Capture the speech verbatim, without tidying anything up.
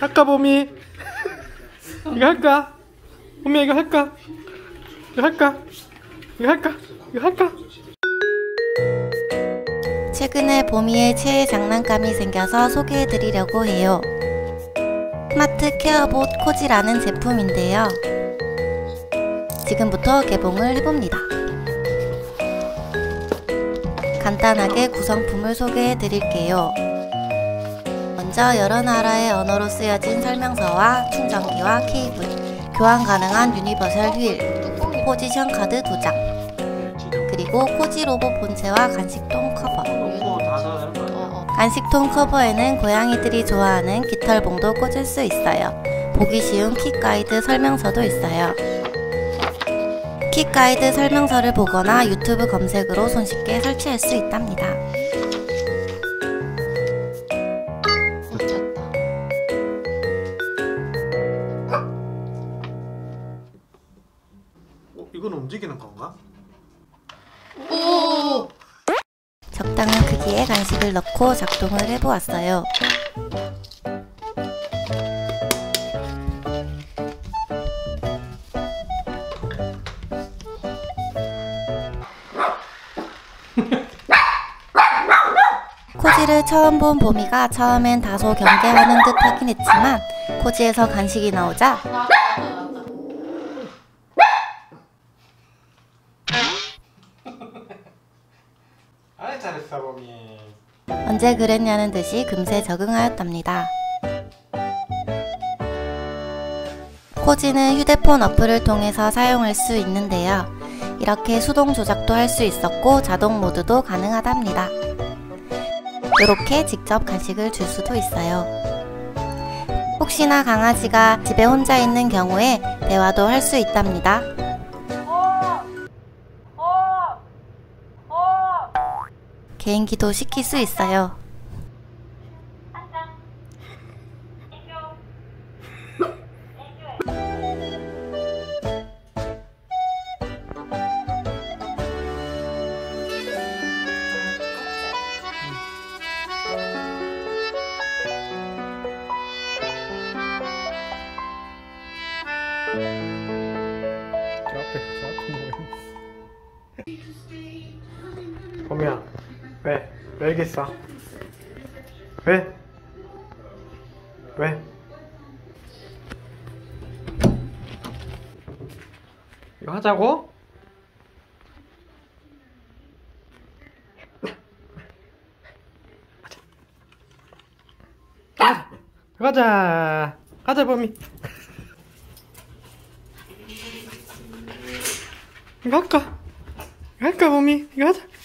할까 봄이? 이거 할까? 봄이야 이거 할까? 이거 할까? 이거 할까? 이거 할까? 최근에 봄이의 최애 장난감이 생겨서 소개해드리려고 해요. 스마트 케어봇 코지라는 제품인데요, 지금부터 개봉을 해봅니다. 간단하게 구성품을 소개해드릴게요. 먼저 여러 나라의 언어로 쓰여진 설명서와 충전기와 케이블, 교환 가능한 유니버설 휠, 포지션 카드 두 장, 그리고 코지 로봇 본체와 간식통 커버. 간식통 커버에는 고양이들이 좋아하는 깃털봉도 꽂을 수 있어요. 보기 쉬운 킥 가이드 설명서도 있어요. 킥 가이드 설명서를 보거나 유튜브 검색으로 손쉽게 설치할 수 있답니다. 이건 움직이는 건가? 오! 적당한 크기의 간식을 넣고 작동을 해보았어요. 코지를 처음 본 봄이가 처음엔 다소 경계하는 듯 하긴 했지만, 코지에서 간식이 나오자 언제 그랬냐는 듯이 금세 적응하였답니다. 코지는 휴대폰 어플을 통해서 사용할 수 있는데요, 이렇게 수동 조작도 할 수 있었고 자동 모드도 가능하답니다. 이렇게 직접 간식을 줄 수도 있어요. 혹시나 강아지가 집에 혼자 있는 경우에 대화도 할 수 있답니다. 개인기도 시킬 수 있어요. 봄이야, 왜? 왜 이렇게 싸? 왜? 왜? 이거 하자고? 가자. 아! 가자. 가자 봄이. 이거 할까? 이거 할까 봄이? 이거 하자.